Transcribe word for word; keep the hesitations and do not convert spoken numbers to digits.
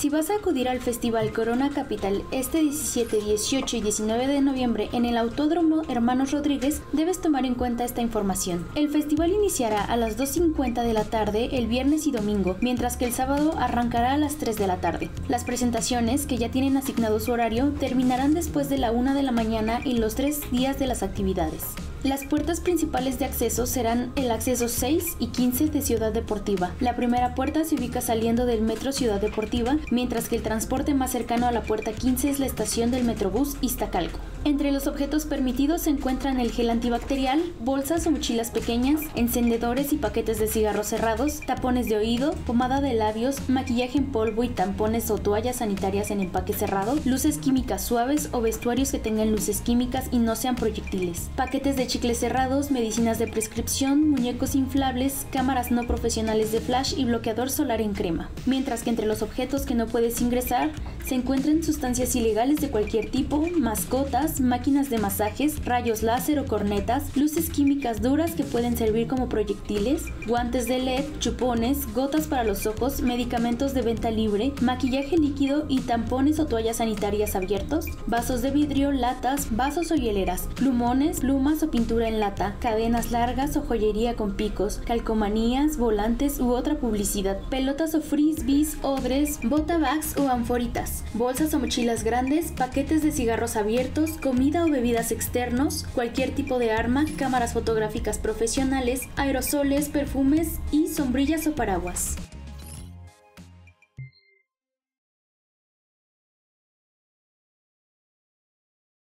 Si vas a acudir al Festival Corona Capital este diecisiete, dieciocho y diecinueve de noviembre en el Autódromo Hermanos Rodríguez, debes tomar en cuenta esta información. El festival iniciará a las dos cincuenta de la tarde el viernes y domingo, mientras que el sábado arrancará a las tres de la tarde. Las presentaciones, que ya tienen asignado su horario, terminarán después de la una de la mañana y los tres días de las actividades. Las puertas principales de acceso serán el acceso seis y quince de Ciudad Deportiva. La primera puerta se ubica saliendo del metro Ciudad Deportiva, mientras que el transporte más cercano a la puerta quince es la estación del Metrobús Iztacalco. Entre los objetos permitidos se encuentran el gel antibacterial, bolsas o mochilas pequeñas, encendedores y paquetes de cigarros cerrados, tapones de oído, pomada de labios, maquillaje en polvo y tampones o toallas sanitarias en empaque cerrado, luces químicas suaves o vestuarios que tengan luces químicas y no sean proyectiles, paquetes de chicles cerrados, medicinas de prescripción, muñecos inflables, cámaras no profesionales de flash y bloqueador solar en crema. Mientras que entre los objetos que no puedes ingresar se encuentran sustancias ilegales de cualquier tipo, mascotas, máquinas de masajes, rayos láser o cornetas, luces químicas duras que pueden servir como proyectiles, guantes de L E D, chupones, gotas para los ojos, medicamentos de venta libre, maquillaje líquido y tampones o toallas sanitarias abiertos, vasos de vidrio, latas, vasos o hieleras, plumones, plumas o pintura en lata, cadenas largas o joyería con picos, calcomanías, volantes u otra publicidad, pelotas o frisbees, odres, botabags o anforitas, bolsas o mochilas grandes, paquetes de cigarros abiertos, comida o bebidas externos, cualquier tipo de arma, cámaras fotográficas profesionales, aerosoles, perfumes y sombrillas o paraguas.